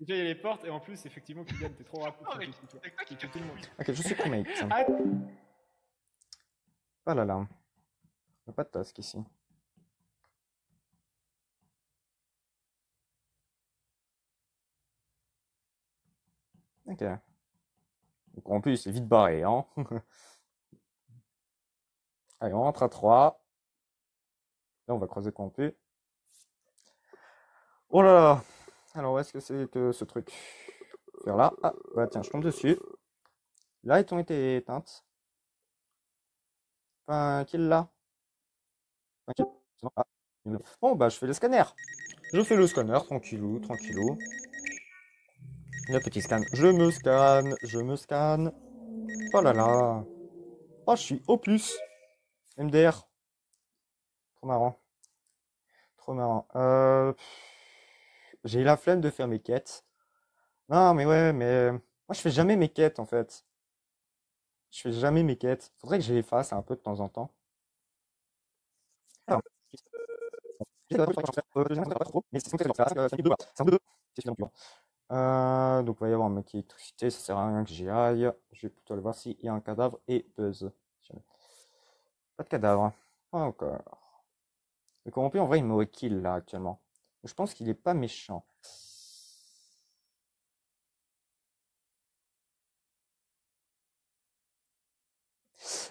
Déjà, il y a les portes, et en plus, effectivement, Kylian, t'es trop rapide. Ok, je suis connecté. Oh là là. Il n'y a pas de task ici. Ok. Donc en plus, c'est vite barré, hein. Allez, on rentre à 3. Là, on va croiser Compu. Oh là là. Alors, où est-ce que c'est que ce truc? Vers là. Ah, bah tiens, je tombe dessus. Là, elles ont été éteintes. Enfin, kill là. Ok. Ah. Bon, bah, je fais le scanner. Je fais le scanner, tranquillou, tranquillou. Le petit scan. Je me scanne, je me scanne. Oh là là. Oh, je suis au plus. MDR. Trop marrant. Trop marrant. J'ai la flemme de faire mes quêtes. Non, mais ouais, mais... Moi, je fais jamais mes quêtes, en fait. Je fais jamais mes quêtes. Faudrait que je les fasse un peu de temps en temps. Alors... donc, il va y avoir un mec électricité. Ça sert à rien que j'y aille. Je vais plutôt aller voir s'il y a un cadavre et buzz. Pas de cadavre. Pas encore. Le corrompu, en vrai, il m'aurait kill là actuellement. Je pense qu'il n'est pas méchant.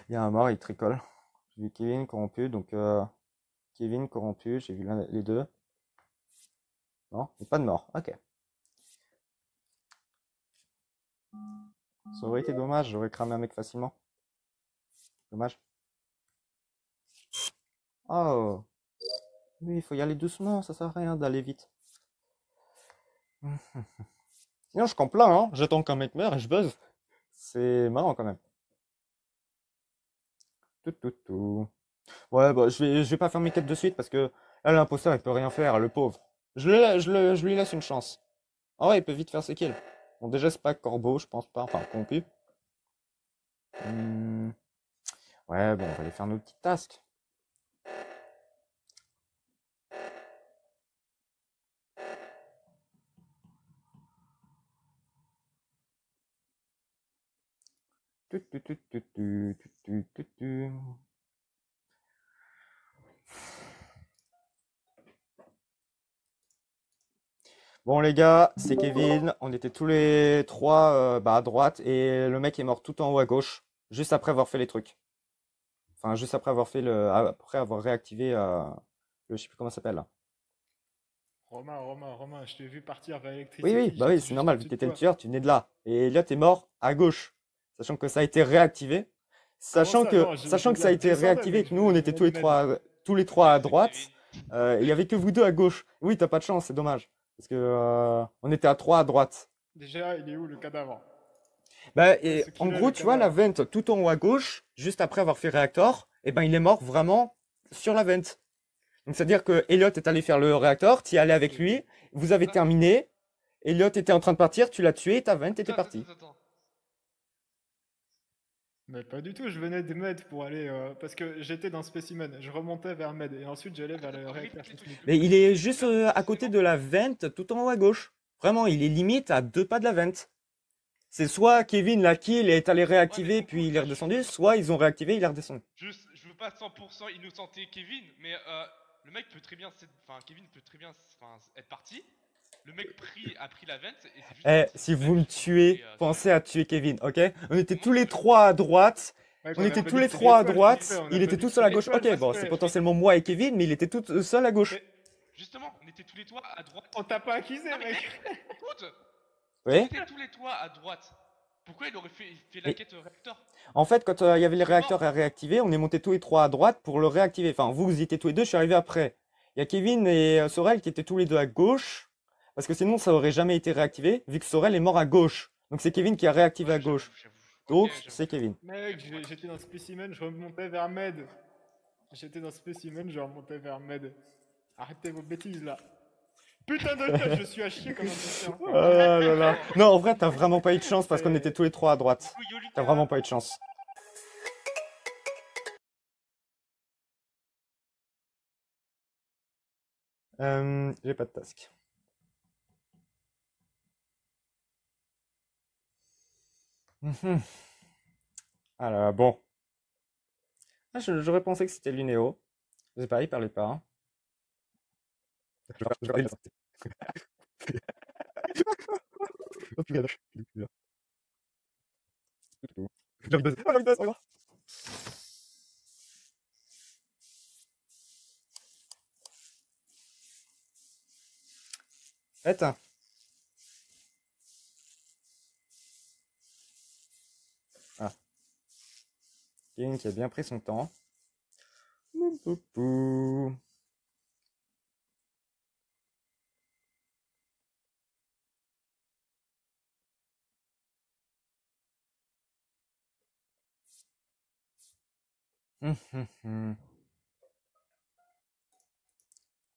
Il y a un mort, il tricole. J'ai vu Kevin corrompu, donc Kevin corrompu, j'ai vu les deux. Non, il n'y a pas de mort. Ok. Ça aurait été dommage, j'aurais cramé un mec facilement. Dommage. Oh. Oui, il faut y aller doucement, ça sert à rien d'aller vite. Sinon, je campe là, hein. J'attends qu'un mec meure et je buzz. C'est marrant quand même. Tout, tout, tout. Ouais, bah, je vais pas faire mes quêtes de suite parce que là, l'imposteur, il peut rien faire, le pauvre. Je lui laisse une chance. Ah ouais, il peut vite faire ses kills. Bon, déjà, c'est pas corbeau, je pense pas. Enfin, Compu. Ouais, bon, on va aller faire nos petites tasks. Bon les gars, c'est Kevin, on était tous les trois à droite et le mec est mort tout en haut à gauche, juste après avoir fait les trucs. Enfin, juste après avoir fait après avoir réactivé le... Je sais plus comment ça s'appelle là. Romain, je t'ai vu partir vers l'électricité. Oui, oui, bah oui, c'est normal, vu que t'étais le tueur, tu venais de là. Et Eliot est mort à gauche. Sachant que ça a été réactivé, sachant que ça a été réactivé et que nous on était tous les trois à droite, il n'y avait que vous deux à gauche. Oui, t'as pas de chance, c'est dommage, parce que on était à 3 à droite. Déjà, il est où le cadavre? Bah, et en gros, tu vois la vente tout en haut à gauche, juste après avoir fait réacteur, et ben il est mort vraiment sur la vente. Donc c'est à dire que Eliot est allé faire le réacteur, t'y allais avec lui, vous avez terminé, Eliot était en train de partir, tu l'as tué, ta vente était partie. Mais pas du tout, je venais de Med pour aller... parce que j'étais dans Specimen, je remontais vers Med et ensuite j'allais vers le réacteur. Mais il est juste à côté de la vente, tout en haut à gauche. Vraiment, il est limite à 2 pas de la vente. C'est soit Kevin l'a kill et est allé réactiver, ouais, puis il est redescendu, soit ils ont réactivé, il est redescendu. Juste, je veux pas 100% innocenter Kevin, mais le mec peut très bien... Enfin, Kevin peut très bien être parti. Le mec a pris la vente et c'est juste... Eh, si vous me tuez, pensez à tuer Kevin, ok? On était tous les trois à droite, il était tout seul à gauche. Ok, bon, c'est potentiellement moi et Kevin, mais il était tout seul à gauche. Justement, on était tous les trois à droite. On t'a pas accusé, mec! Écoute! Oui? On était tous les trois à droite. Pourquoi il aurait fait la quête réacteur? En fait, quand il y avait les réacteurs à réactiver, on est montés tous les trois à droite pour le réactiver. Enfin, vous étiez tous les deux, je suis arrivé après. Il y a Kevin et Sorel qui étaient tous les deux à gauche. Parce que sinon, ça aurait jamais été réactivé, vu que Sorel est mort à gauche. Donc c'est Kevin qui a réactivé à gauche. Donc c'est Kevin. Mec, j'étais dans Specimen, je remontais vers Med. J'étais dans Specimen, je remontais vers Med. Arrêtez vos bêtises là. Putain de tête, je suis à chier comme un putain. Oh là là. Non, en vrai, t'as vraiment pas eu de chance parce qu'on était tous les trois à droite. T'as vraiment pas eu de chance. J'ai pas de task. Alors, bon. Ah, j'aurais pensé que c'était Luneo. Je sais pas, il parlait pas. Hein. Attends. Ah. Kylian qui a bien pris son temps. Boum.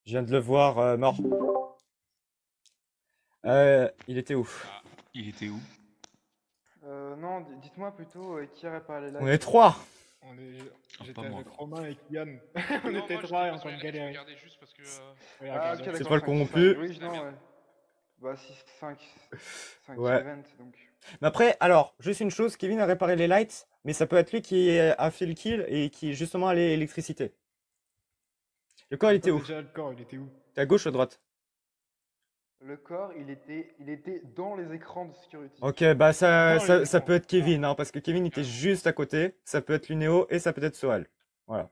Je viens de le voir mort. Il était où? Non, dites-moi plutôt qui aurait parlé là. On est trois. J'étais avec Romain et Kylian. On était trois et en train de galérer. C'est pas le corrompu. Oui, non, ouais. Bah 5 ouais. Event, donc. Mais après, alors, juste une chose, Kevin a réparé les lights, mais ça peut être lui qui a fait le kill et qui justement a l'électricité. Le corps, il était où? T'es à gauche ou à droite? Le corps, il était dans les écrans de sécurité. Ok, bah ça peut être Kevin, hein, parce que Kevin était juste à côté. Ça peut être Luneo et ça peut être Sorel. Voilà.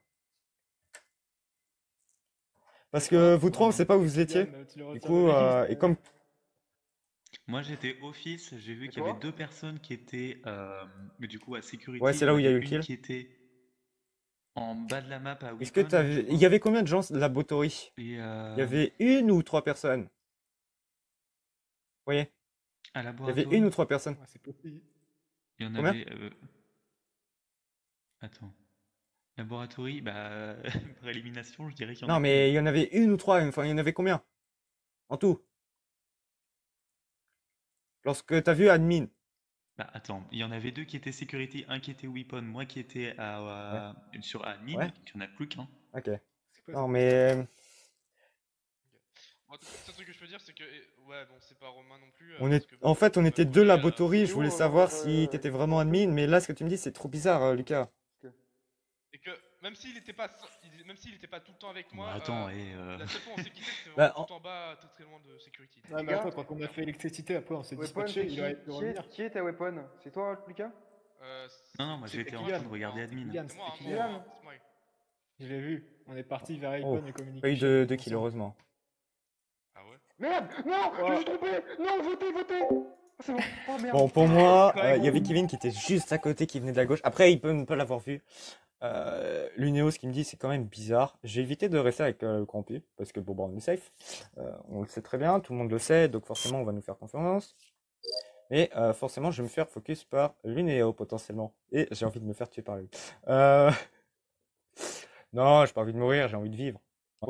Parce que vous trois, on ne sait pas où vous étiez. Du coup, et comme... Moi j'étais office, j'ai vu qu'il y avait deux personnes qui étaient du coup à sécurité. Ouais, c'est là où il y a eu le kill. Qui était en bas de la map à Wicon. Est-ce que t'avais... Il y avait combien de gens de la Botori? Il y avait une ou trois personnes. Vous voyez? À la boîte. Il y avait une ou trois personnes. Ouais, c'est possible. Il y en avait. Attends. Laboratory, bah par élimination, je dirais qu'il y en avait. Non, mais il y en avait une ou trois. Enfin, il y en avait combien en tout? Lorsque tu as vu admin. Bah attends, il y en avait deux qui étaient sécurité, un qui était weapon, moi qui étais sur admin, ouais. Il n'y en a plus qu'un. Ok. Non mais... Bon, ce que je peux dire c'est que... Ouais, bon, c'est pas Romain non plus. En fait, on était deux laboratories, je voulais savoir si tu étais vraiment admin, mais là ce que tu me dis c'est trop bizarre, Lucas. Et que même s'il n'était pas... tout le temps avec moi, attends, la seule fois on s'est quitté, c'était tout en bas, très loin de sécurité. Ah, mais attends, quand on a fait électricité, après on s'est dispatché, il aurait pu revenir. Qui est ta weapon? C'est toi, Lucas? Non, moi j'étais en train de regarder admin. C'est moi, je l'ai vu, on est parti vers Icon et communication. Pas eu de kills, heureusement. Ah ouais? Merde, non, je me suis trompé. Non, votez. Bon, pour moi, il y avait Kevin qui était juste à côté, qui venait de la gauche. Après, il peut ne pas l'avoir vu. Luneo, ce qu'il me dit, c'est quand même bizarre. J'ai évité de rester avec le corrompu parce que bon, bah, on est safe. On le sait très bien, tout le monde le sait, donc forcément, on va nous faire confiance. Mais forcément, je vais me faire focus par Luneo potentiellement. Et j'ai envie de me faire tuer par lui. Non, j'ai pas envie de mourir, j'ai envie de vivre. Bon,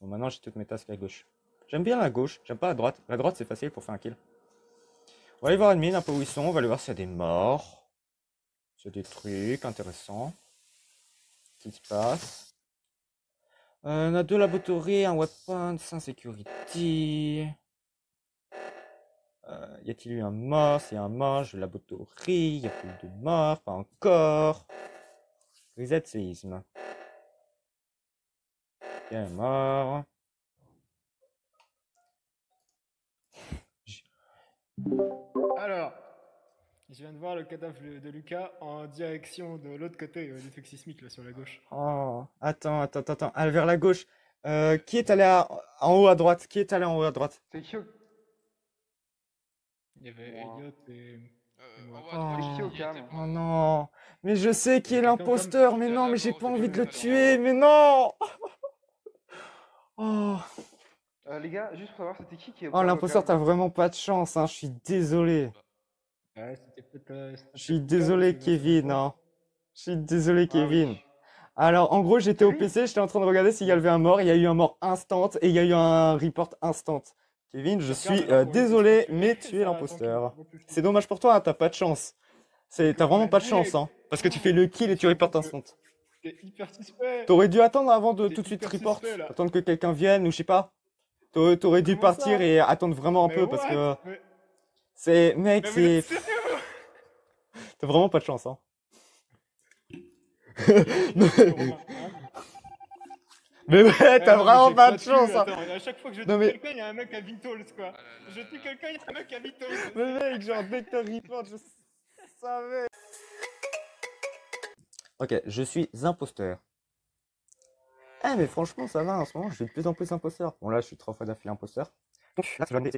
maintenant j'ai toutes mes tasques à gauche. J'aime bien la gauche, j'aime pas à droite. La droite c'est facile pour faire un kill. On va aller voir admin un peu où ils sont, on va aller voir s'il y a des morts. S'il y a des trucs intéressants. Qu'est-ce qui se passe? On a deux laboratories, un weapon, 5 security. Y a-t-il eu un mort? C'est un mort, je laboratorie. Y a plus de morts, pas encore. Reset séisme. Y a un mort. Alors, je viens de voir le cadavre de Lucas en direction de l'autre côté du truc sismique, là, sur la gauche. Oh, attends. Ah, vers la gauche. Qui est allé en haut à droite? C'est qui? Il y avait Eliot et... Oh non. Mais je sais qui est l'imposteur. Mais non, mais j'ai pas envie de le tuer. Mais non. Oh. Les gars, juste pour savoir, c'était qui est... Oh, l'imposteur, t'as vraiment pas de chance, hein. Je suis désolé. Ouais, je suis désolé, Kevin. Hein. Je suis désolé, Kevin. Oui. Alors, en gros, j'étais au PC, j'étais en train de regarder s'il y avait un mort. Il y a eu un mort instant et il y a eu un report instant. Kevin, je suis désolé, mais tu es l'imposteur. C'est dommage pour toi, hein, t'as pas de chance. T'as vraiment pas de chance, hein. Parce que tu fais le kill et tu report instant. T'es hyper suspect. T'aurais dû attendre avant de tout de suite report. Attendre que quelqu'un vienne ou je sais pas. T'aurais dû partir et attendre vraiment un peu parce que... C'est... Mec, c'est... T'as vraiment pas de chance, hein. Mais ouais, t'as vraiment pas de chance! Attends, hein. À chaque fois que je tue quelqu'un, il y a un mec à Vitals, quoi! Je tue quelqu'un, il y a un mec à Vitals! Mais mec, genre, dès que t'as report, je savais! Ok, je suis imposteur. Eh, mais franchement, ça va, en ce moment, je suis de plus en plus imposteur. Bon, là, je suis 3 fois d'affilée imposteur. Donc, là, c'est l'un des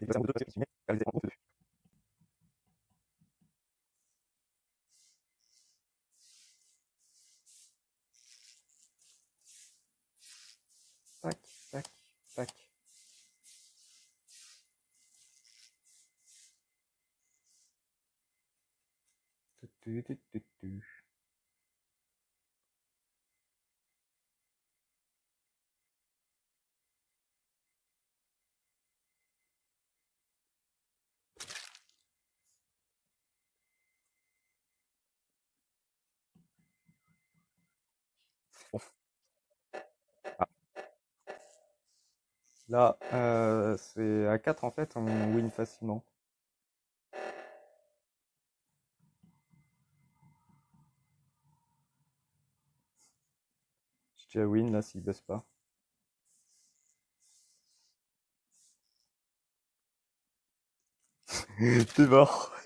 Tac, tac, tac. Là, c'est à 4 en fait, on win facilement. Je dis à win là s'il baisse pas. T'es mort.